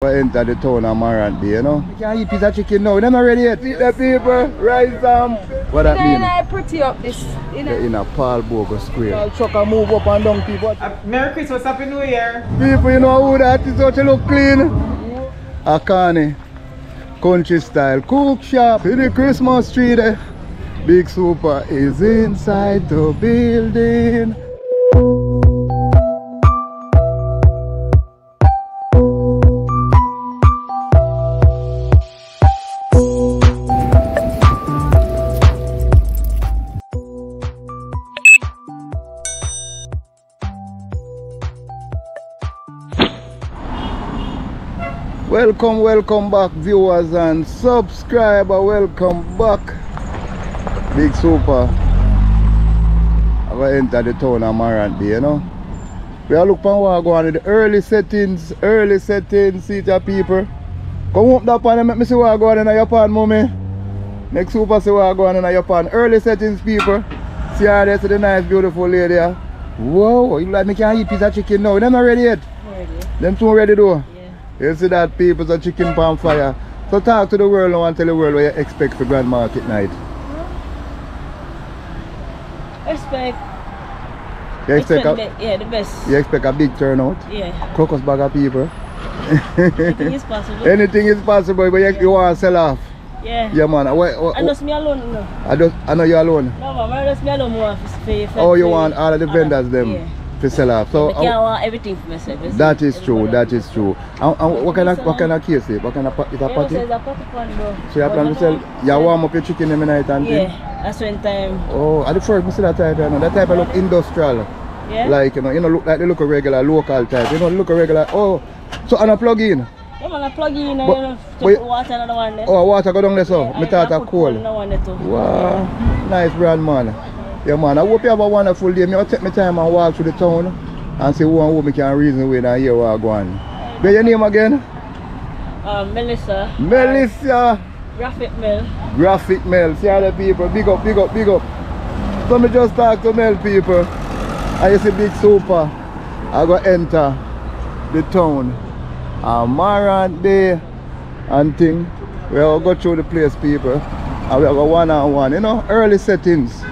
We enter the town of Morant Bay, you know. You can't eat piece of chicken now. They're not ready yet. Eat the people, rice and... What that mean? They're pretty up this, you know. They're in a Paul Bogle Square. I'll chuck and move up and down people. Merry Christmas, Happy New Year. People, you know who that is, how she look clean. A Carny Country Style Cook Shop in the Christmas tree there. Big Super is inside the building. Welcome, welcome back viewers and subscriber, welcome back. Big Super, I'm going to enter the town of Morant Bay, you know. We are looking for going to the early settings, see the people. Come up that pan and make me see what I'm going in your pan, mommy. Next Super see what I'm going in your pan. Early settings, people. See how they see the nice, beautiful lady. Wow, you like me can't eat piece of chicken now. They're not ready yet. Ready. Them two ready though. You see that people, it's a chicken pan fire. So talk to the world now and tell the world what you expect for Grand Market night. You expect the best. You expect a big turnout? Yeah. Crocus bag of people. Anything is possible. Anything is possible, but you want to sell off. Yeah. Yeah, man. I just me alone, you know. I know you alone. No, man, I just me alone want to pay for. Oh, you want all of the vendors them? Yeah. To sell off. So I want everything for myself. That is true, that is true. And what kind of case it? What kind of party? It's a party pan, bro. So you plan to sell, you warm up your chicken every night and thing? Yeah, that's when time. Oh, at the first I see that type, you know. That type I look industrial. Yeah. Like, you know, look like they look a regular local type. You know, look a regular. Oh, so I'm a plug in. Yeah, man, I plug in and but, you know, water another one there. Oh, water go down there, so? Yeah, I thought I cool. Wow, nice brand, man. Yeah, man, I hope you have a wonderful day. I'll take my time and walk through the town and see who and who I can reason with and hear where I'm going. What's your name again? Melissa. Melissa! Graphic Mel. Graphic Mel. See all the people. Big up, big up, big up. So I just talk to Mel people. And you see Big Super. I go enter the town. And Morant Bay and thing. We'll go through the place, people. And we'll go one on one. You know, early settings.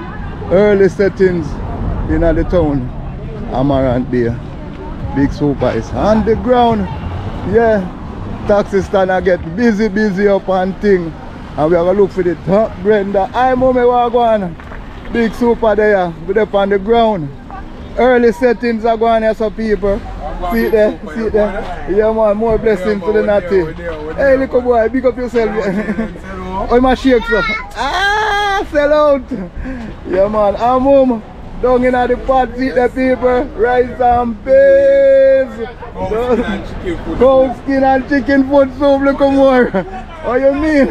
Early settings in the town of Morant Bay. Big Super is on the ground. Yeah, taxi stand I get busy, busy up and thing. And we have a look for the top Brenda. Hi, mommy, we're going. Big Super there, with up on the ground. Early settings are going here, so people. See there, see there. Yeah, man, more blessings to the natty. Hey, little boy, big up yourself. Oh, my shakes up. Ah, sell out. Yeah, man, I'm home. Down in the pot, see the people. Rice and peas. Cold skin and chicken food soup, little more. What you mean?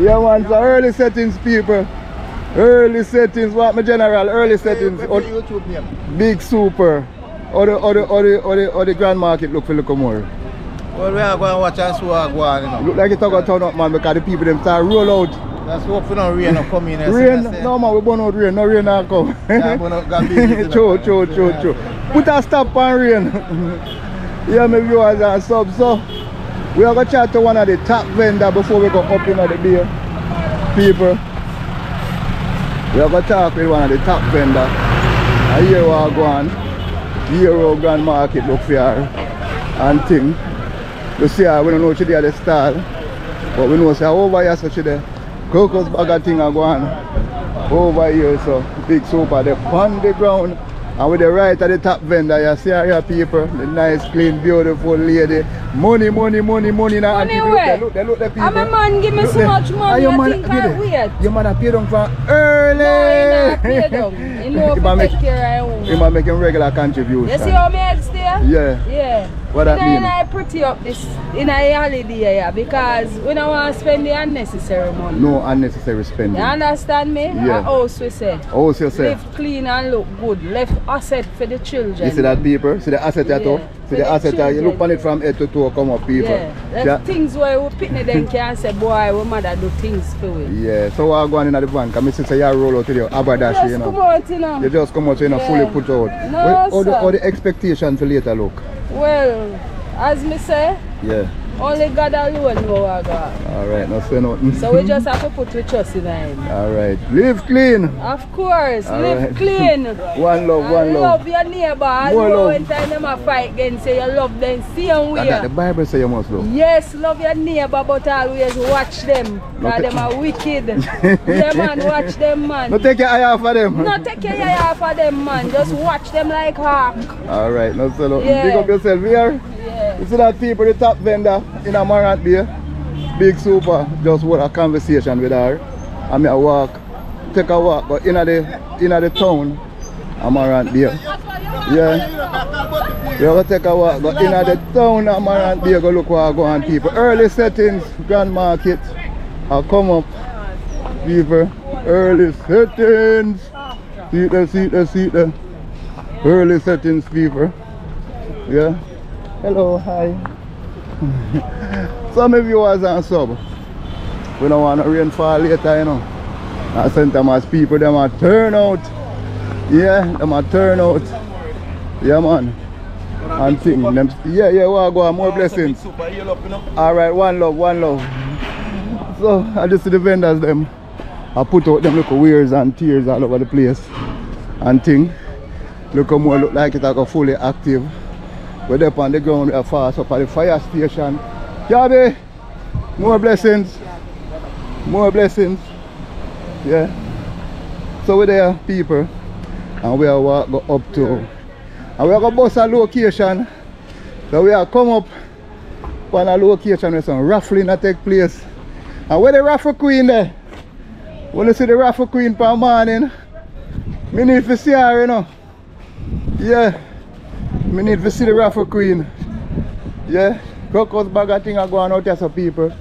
Yeah, man, so early settings, people. Early settings, what my general? Early settings. Big Super. Or the Grand Market look for little more. Well, we are going to watch us walk one, you know. Look like it's all going to turn up, man, because the people them start roll out. Let's hope for no rain not come in. Rain? No, man, we burn out rain. No rain not come. Yeah, but not going to be true. Put a stop on rain. Yeah, my viewers and subs. So, we are going to chat to one of the top vendors before we go up in the beer. People. We are going to talk with one of the top vendors. And here we are going. Here our Grand Market look for her and thing. You see her, we don't know what she did at the stall, but we know she over here, so she there. Crocus bag and thing are going over here, so Big Super, they're on the ground. And with the right at the top vendor, you see her here, people. The nice, clean, beautiful lady. Money, money, money, money. Now, money where? Look the people. I'm a man, give me look so there. Much money, I think I'm weird. Your man appear down for early. No, he not appear down. He know if he take care of him. He might make him regular contribution. You see how my head's there? Yeah. Yeah. What that mean? I pretty up this in a holiday here because we don't want to spend the unnecessary money. No unnecessary spending. You understand me? Yeah. House we say. House you say. Live clean and look good. Left asset for the children. You see that people? See the asset at all? See the asset at all? You look on it from head to toe come up people. Yeah. That's things where we picnic them can say boy we mother do things for it. Yeah. So we are going in the van because I say you roll out to the abadashi you know. Come out, you know. You just come out so you know fully put out. No, all the expectations for later look. Well, as me say, yeah. Only God alone know our God. Alright, not say nothing. So we just have to put our trust in Him. Alright. Live clean. Of course, all live right. Clean. One love, one and love. Love your neighbor. As one love. When time them a fight again, say you love them, see them where. That the Bible say you must love. Yes, love your neighbor, but always watch them. Because them are wicked. Them man, watch them man. Not take your eye off of them. Not take your eye off of them man. Just watch them like hawk. Alright, not say nothing. Yeah. Pick up yourself here. Yeah. You see that people, the top vendor in a Morant Bay, big super, just what a conversation with her. I mean, I walk, take a walk, but in the town, a Morant Bay. Yeah, you go take a walk, but in the town, a Morant Bay, go look where I go and people. Early settings, Grand Market, I come up, people. Early settings, see the, early settings, people. Yeah. Hello, hi. Some of you was on sub. We don't want to rainfall later, you know. At St. Thomas people, them a turn out. Yeah, them a turn out. Yeah, man. And thing, them, yeah, we'll go on more blessings. Alright, one love. So, I just see the vendors, them. I put out them little wares and tears all over the place. And thing. Look how more look like it, I go fully active. We're up on the ground, we're fast up at the fire station. Yabby, more blessings. Yeah. So we're there, people, and we are go up to, and we are going to bust a location. So we are come up on a location where some raffling that take place. And where the raffle queen there? When you see the raffle queen per morning, I need to see her, you know. Yeah. I need to see the raffle queen. Yeah, Crocus Bagger thing are going out here, some people.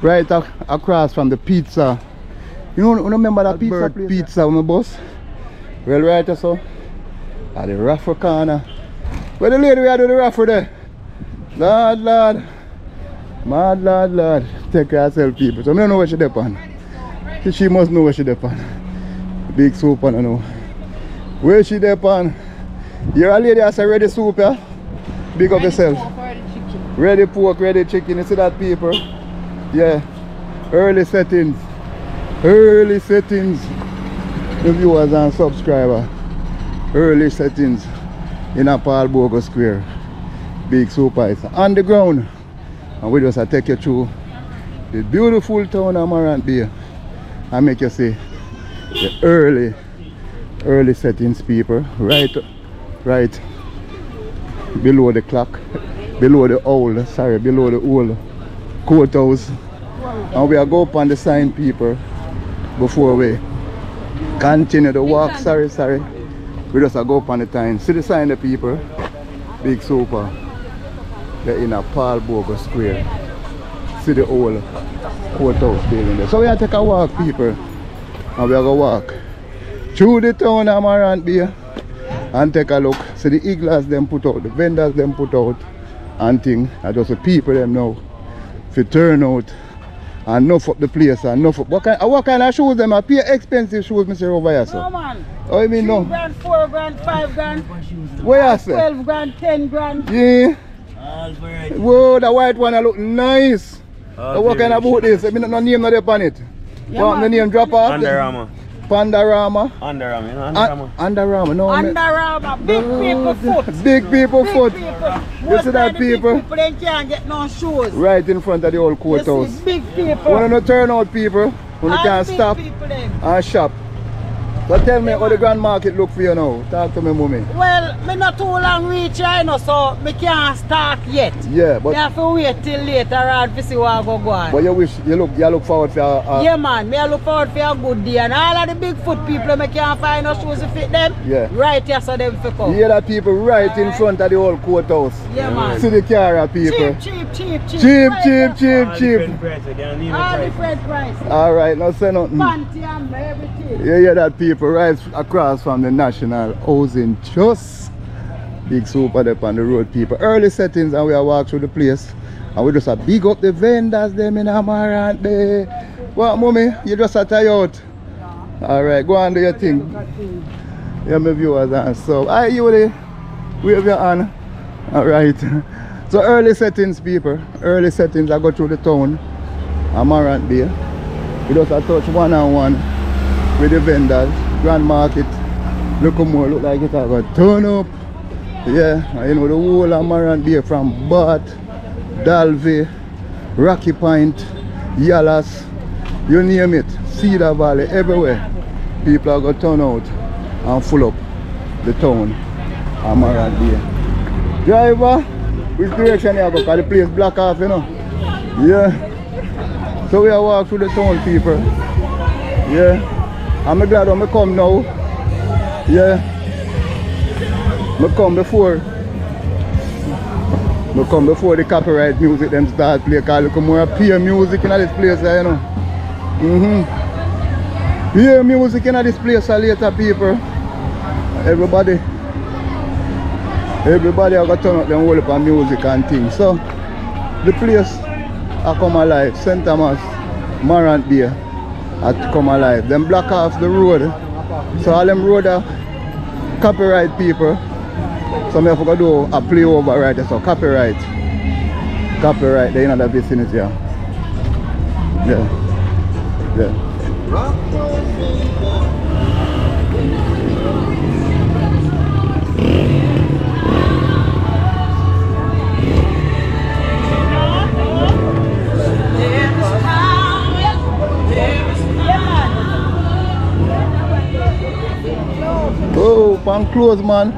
Right across from the pizza. You know, remember that pizza place? Pizza on the bus? Well, right here, so. At the raffle corner. Where the lady we do the raffle there? Lord. Mad Lord. Take care of yourself, people. So I don't know what she's on. She must know what she's on. Big soup, I don't know. Where she on? You're a lady that's a ready soup, yeah? Big up yourself. Ready pork, ready chicken. You see that, people? Yeah. Early settings. The viewers and subscribers. Early settings. In a Paul Bogle Square. Big super. It's on the ground. And we just take you through the beautiful town of Morant Bay. And make you see the early settings, people. Right below the clock, below the old courthouse. And we are go up on the sign, people, before we continue the walk. Sorry, we just go up on the time. See the sign, the people, big super. They're in a Paul Bogle Square. See the old courthouse building there. So we are take a walk, people, and we are go walk through the town of Morant Bay. And take a look. See the iglas them put out, the vendors them put out and thing. And just the people them now. If you turn out and enough up the place and enough up. What kind of shoes them? I pay expensive shoes, Mr. over here, sir. No man. Oh, you mean no? 3 grand, 4 grand, 5 grand. Where you say? 12 grand, 10 grand. Yeah. All right. Whoa, the white one look nice. So what kind of boot is? I mean, no name not up on it. Yeah, what the name drop off? Underarama. No, Underarama. Big people foot. You see that, people? People they can't get no shoes. Right in front of the old courthouse. Big people. When you turn out, people, when you can't stop and shop. So tell me how the Grand Market look for you now. Talk to me, mommy. Well, me not too long reach here, you know, so me can't start yet. Yeah, but... I have to wait till later on to see what I go on. But you wish, you look forward for a... Yeah, man, me I look forward for a good day. And all of the Bigfoot people, me can't find no shoes to fit them. Yeah. Right here, so them fit come. Yeah, that people right in front of the old courthouse. Yeah, man. See the car, people. Cheap. All different prices. All right, not say nothing. Panty and everything. Yeah, that people. Right across from the National Housing Trust. Big super up on the road, people. Early settings, and we are walk through the place. And we just big up the vendors, them in Morant Bay. What, mommy? You just tie out? Yeah. Alright, go on do your thing. Yeah, my viewers and so. Hi, you there? Wave your hand. Alright. So early settings, people. Early settings. I go through the town. I'm Morant Bay. We just touch one-on-one with the vendors. Grand Market. Look more. Look like it's going to turn up. Yeah. You know the whole of Morant Bay from Bart, Dalvey, Rocky Point, Yalas. You name it. Cedar Valley. Everywhere. People are going to turn out and full up the town. I'm Morant Bay. Driver, which direction you go? Because the place block off, you know. Yeah. So we are walk through the town, people. Yeah. I'm glad when I come now. Yeah. I come before the copyright music them start play. Because look more peer music in this place, you know. Peer music in this place later, people. Everybody have got to turn up them whole up on music and things. So the place I come alive. St. Thomas, Morant Bay, I come alive. Them block off the road. So all them road are copyright, people. So I forgot to do a play over right there. So copyright they in the vicinity. Clothes, man.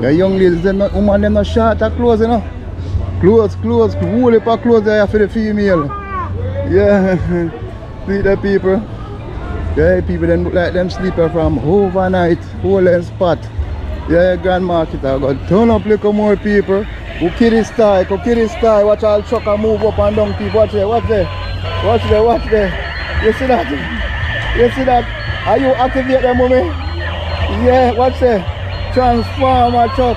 The young ladies, they're not, woman, they're not short of clothes, you know. Clothes, wool up clothes there for the female. Yeah. See the people. Yeah, people, they look like them sleeper from overnight, whole end spot. Yeah, Grand Market, I got turn up little more people. Who kiddie style, watch all trucker move up and down, people. Watch there. You see that? Are you activate them, mommy? Yeah, what's that? Transformer truck.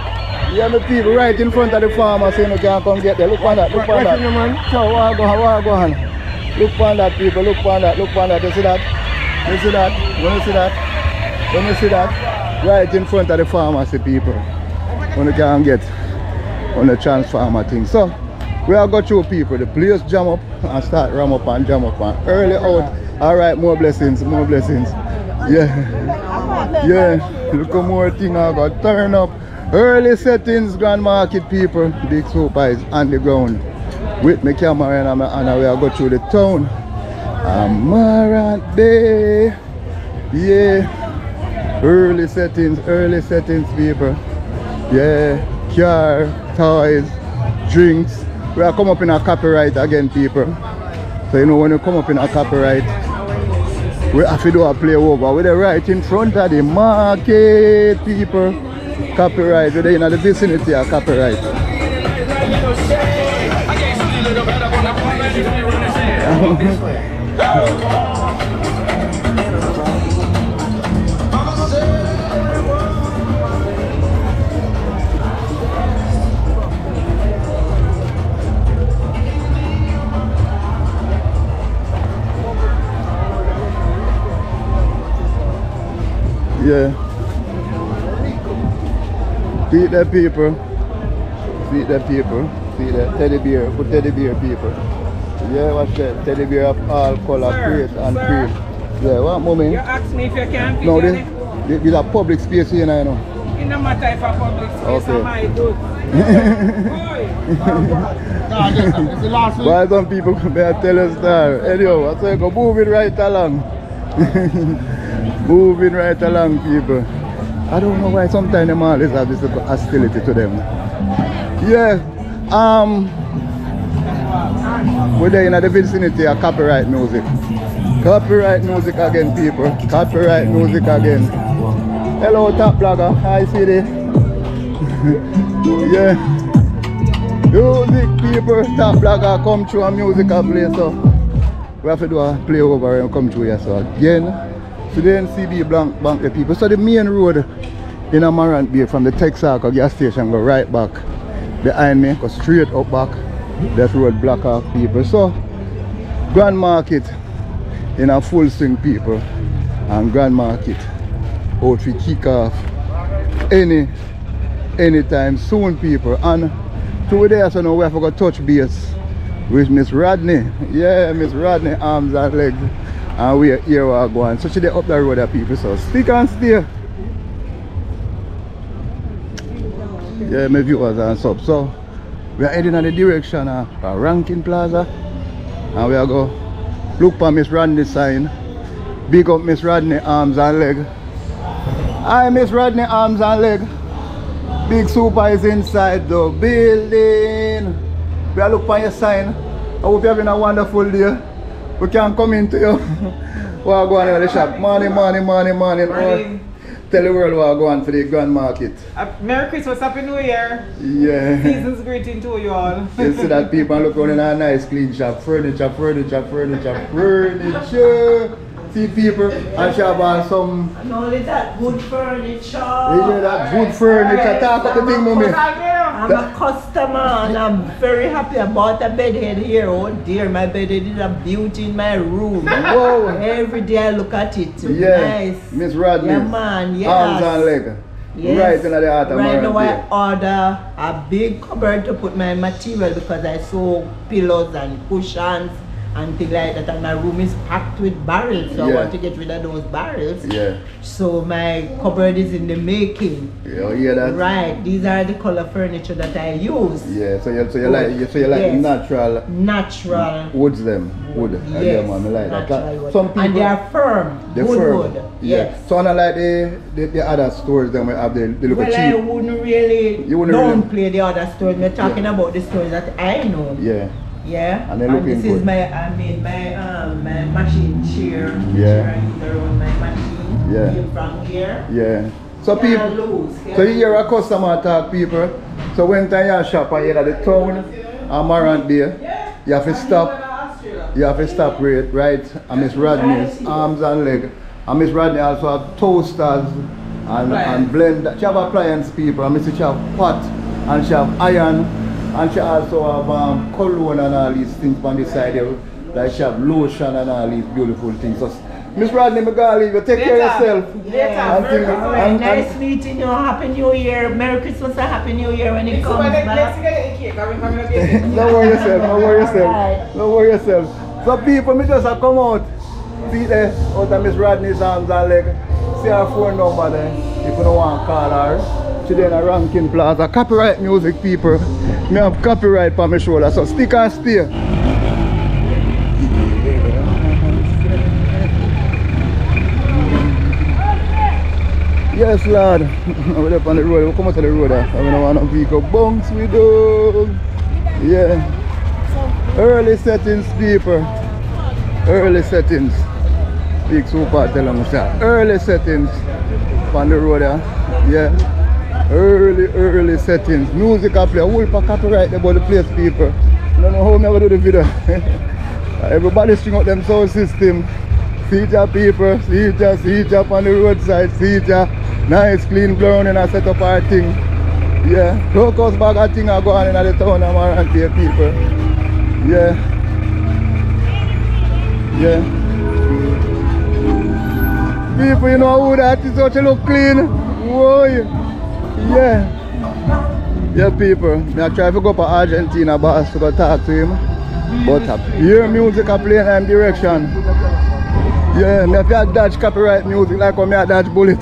Yeah, the people right in front of the farmer saying we can't come get there. Look on that. Go on. Look on that, people. You see that? Right in front of the pharmacy, people. When you can't get on the transformer thing. So, we have got you people. The players jam up and start ram up and early out. Alright, more blessings. Yeah, look at more thing I got turn up. Early settings, Grand Market, people. Big Super is on the ground with my camera and we are going through the town. Morant Bay. Yeah, early settings, people. Yeah, car, toys, drinks. We are come up in a copyright again, people. So you know when you come up in a copyright, we have to do a play over with the right in front of the market, people. Copyright, we're in the vicinity of copyright. Yeah. See the people. Teddy bear, people. Yeah, what's that? Teddy bear of all color, create and create. Yeah, what moment? You asked me if you can. No, this is a public space here, you know. It no matter if a public space, okay. I might do. Boy. Why some people better tell us that? Anyhow, I say go move it right along. Moving right along, people. I don't know why sometimes them always have this hostility to them. Yeah, we're there in the vicinity of copyright music. Copyright music again, people. Hello, top blogger. Hi, CD. Yeah. Music, people. Top blogger come through a musical play, so we have to do a play over and come through here. So again, to the NCB bank the people. So the main road in Morant Bay from the Texaco gas station go right back behind me, go straight up back. That road block off, people. So Grand Market in a full swing, people, and Grand Market out we kick off anytime soon, people. And through there, so now we have to go touch base with Miss Rodney. Yeah, Miss Rodney, arms and legs. And we are here, we are going. So she's up the road, people. So stick and stay. Yeah, my viewers and sub. So we are heading in the direction of Rankin Plaza. And we are going to look for Miss Rodney's sign. Big up Miss Rodney, arms and legs. Hi Miss Rodney, arms and legs. Big Super is inside the building. We are looking for your sign. I hope you're having a wonderful day. We can come into you. We are going to the shop. Morning. Tell the world we are going to the Grand Market. Merry Christmas, Happy New Year. Yeah. Season's greeting to you all. You see that people look around in a nice clean shop. Furniture. See people and shop on some. And only that good furniture. Yeah, that good furniture. Talk about the thing, mommy. I'm a customer and I'm very happy. I bought a bed head here. Oh dear, my bed head is a beauty in my room. Whoa. Every day I look at it. Yeah. Nice. Miss Rodney. Yeah, man. Yes. Arms and legs. Yes. Right in the heart of Morant Bay. Right now I order a big cupboard to put my material because I sew pillows and cushions and things like that, and my room is packed with barrels, so yeah. I want to get rid of those barrels. Yeah. So my cupboard is in the making. Yeah, yeah, that's right. These are the color furniture that I use. Yeah, so you like yes. natural woods them. Wood. Yes. Yeah, man, I like that. Some people, and they are firm. They're firm. Wood. Yes. Yeah. So not like the other stores them have they look well, cheap. Well, I wouldn't really downplay the other stores. We're talking about the stores that I know. Yeah. Yeah, and this good. Is my, I made my machine chair. Yeah. My machine. Yeah. Came from here. Yeah. So people, so you hear a customer talk, people. So when time you shop and you're at the town, I'm around there. Yeah. You have to stop. You have to stop, right? And Miss Rodney's arms and legs. And Miss Rodney also have toasters and blenders. She have appliance, people. And she have pot and she have iron. And she also have cologne and all these things on the side there. Like she have lotion and all these beautiful things. So, Miss Rodney, I'm gonna leave you. Take care of yourself. Yeah. And nice meeting you. Happy New Year. Merry Christmas and Happy New Year when it comes back. Don't worry yourself. So people, me just have come out. See there, out of Miss Rodney's arms and legs. See her phone number there. If you don't want to call her. Today in Rankin Plaza, copyright music, people. Me have copyright for my shoulder, so stick and stay. Yes, lad. We're up on the road. We come out to the road. I don't want to pick up bunks. We do. Yeah. Early settings, people. Early settings. Big Super tell them that. Early settings on the road. Yeah. Early settings. Music I play. A whole pack copyright about the place, people. I don't know how I'm going to do the video. Everybody string out them sound system. See ya, people. See ya on the roadside. See ya. Nice, clean, brown, and I set up our thing. Yeah. Locust bag of thing I go on in the town of Morant Bay, people. Yeah. Yeah. People, you know who that is? How she look clean. Whoa. Yeah, yeah, people. I try to go to Argentina, boss, to go talk to him. But hear music I play in that direction. Yeah, I have Dutch copyright music like when I have Dutch bullet.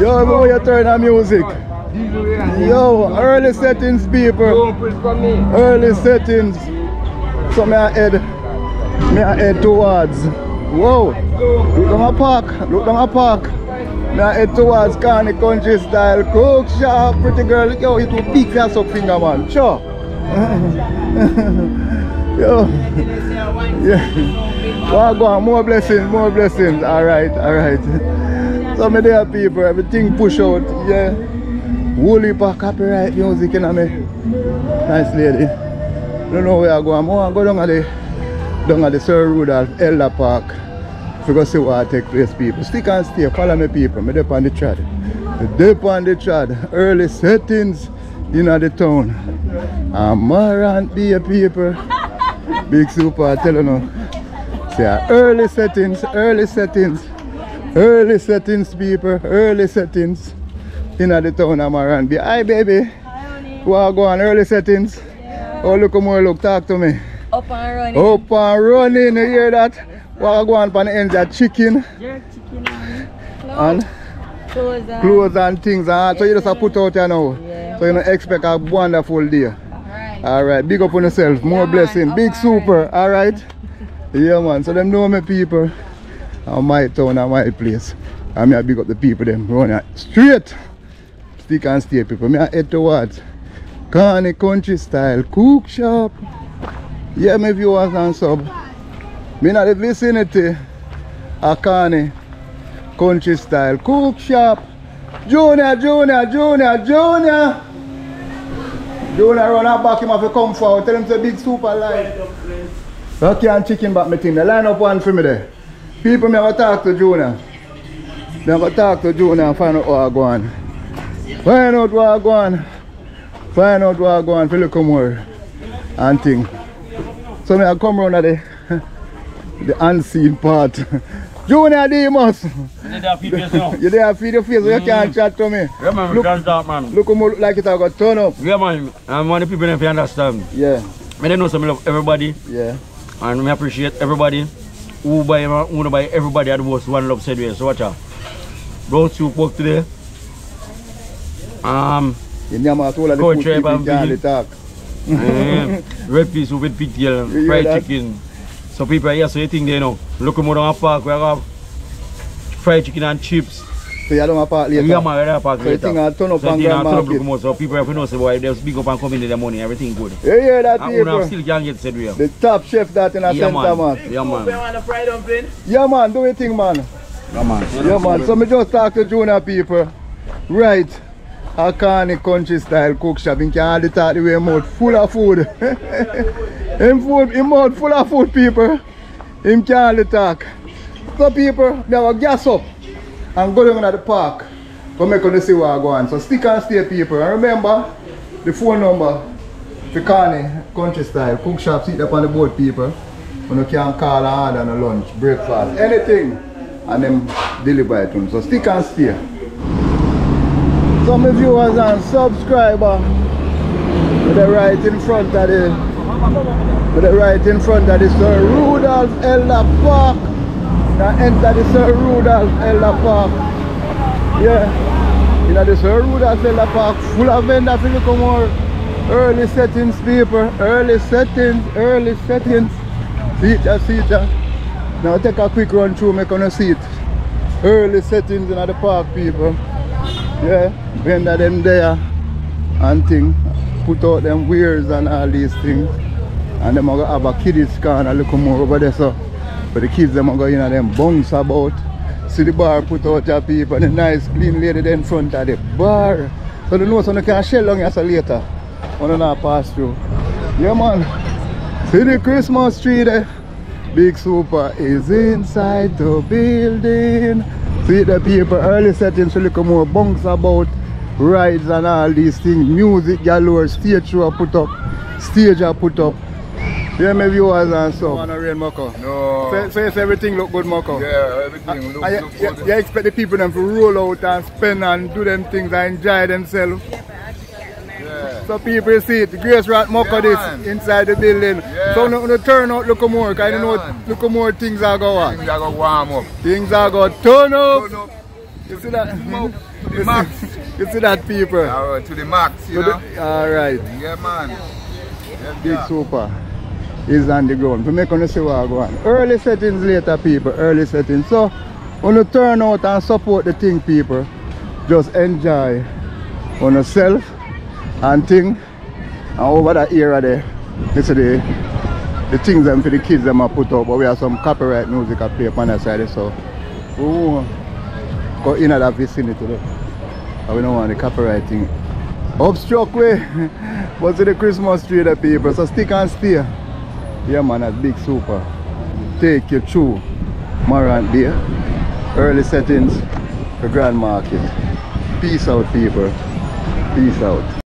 Yo, bro, you turn on music. Yo, early settings, people. Early settings. So I head towards. Whoa, look at my park. Now it was Carny Country Style Cook Shop. Pretty girl, yo, it will pick us up finger, man. Sure. Yo. Yeah. Well, go on. More blessings. Alright. So, my dear people, everything push out. Yeah. Woolly pack copyright music, you know me. Nice lady. Don't know where I go. I'm going to go down at the Sir Rudolph Elder Park. We're going to see what take place, people. Stick and stay. Follow me, people. I'm up on the chat. Early settings in the town. I'm Morant Bay, people. Big Super, I tell you now. See, early settings, people. Early settings in the town of Morant Bay. Hi, baby. Hi, honey. Well, go on, early settings. Yeah. Oh, look how more look, talk to me. Up and running. Up and running, you hear that? Yes, well, go on, pan the ends of chicken. Jerk chicken and clothes and, things. Yes, so you just put out here now. Yeah. So you don't expect a wonderful day. Alright. Alright, big up on yourself. More yeah, blessing. Man, big super, alright? Yeah, man. So them know my people. And my town and my place. I'm here big up the people them running straight. Stick and stay people. I head towards Carny Country Style Cook Shop. Yeah, my viewers and sub. I'm in the vicinity of Carny Country Style Cook Shop. Junior. Junior run and back him off the comfort. Tell him to big super line. Okay, and chicken back my team. They line up one for me there. People, I have to talk to Junior. I'm going to talk to Junior and find out what I'm going. Find out what I'm going for look more and thing. So I come round at the unseen part. Junior Demas! You there feed your face, you can't chat to me. Yeah man, look, we can't talk man. Look how I look like it I got turned up. Yeah man, I'm one of the people if you understand. Yeah. I don't know so I love everybody. Yeah. And I appreciate everybody. Who buy man, who don't buy everybody at the most one love said way. So watch out. Brought soup up today. You name out all of the food people and can't talk. Red pea soup with pigtail, fried chicken. So people here, so you think they know. Look more down park, we have fried chicken and chips. So you don't have park later? Yeah man, we don't park later. So you think I'll turn up on Grand Market? So people have to know, so boy, they speak up and come in their money, everything good. You hear that people? And we still can't get said we have. The top chef that in the centre man. Yeah man. You want a fried dumpling? Yeah man, do your thing man. Yeah man. Yeah man, so I just talk to Junior people. Right. A Carny Country Style Cook Shop. He can't hardly talk the way mouth full of food. Him mouth full of food people. Him can't hardly talk. So people, they have a gas up and go down at the park to make them see what's going on. So stick and stay people. And remember the phone number for Carny Country Style Cook Shop. Sit up on the boat people. When you can call and order a lunch, breakfast, anything. And then deliver it to them. So stick and stay. Some viewers and subscribers right in front of the Sir Rudolph Elder Park. Now enter the Sir Rudolph Elder Park. Yeah. You know the Sir Rudolph Elder Park full of vendors if you come out. Early settings people. Early settings. See it. Now take a quick run through, make on a seat. Early settings in the park people. Yeah, vendor them there and thing, put out them wares and all these things. And them have a kids corner look more over there so. But the kids them go in and them bunks about. See the bar put out your people, the nice clean lady there in front of the bar. So they know so they can shell down here so later. When they not pass through. Yeah man. See the Christmas tree there. Big Super is inside the building. See the people, early settings, so look more bunks about, rides and all these things, music galore, stage I put up. Yeah, my viewers and stuff. Want to rain, Moko? No. So yes, everything look good, Moko? Yeah, everything look good. You expect the people them to roll out and spend and do them things and enjoy themselves? Yeah. So people see it, Grace Rat Moko yeah, this, inside the building. Yeah. So no turn out look more, because yeah, you know look more things are going. Things are going to warm up. Things are going to turn up. You see that? To the max. You see that people? Right, to the max, you know? Alright. Yeah man. Yeah, Big Super is on the ground. We make them see what's going on. Early settings later people, early settings. So, when you turn out and support the thing people, just enjoy on yourself. And thing and over that era there, this is the things them for the kids them I put up, but we have some copyright music I play upon that side, so ooh, go in at that vicinity there. And we don't want the copyright thing. Obstruct way, but to the Christmas tree the people, so stick and stay. Yeah man, that's Big Super. Take you through Morant Bay, early settings, the Grand Market. Peace out people. Peace out.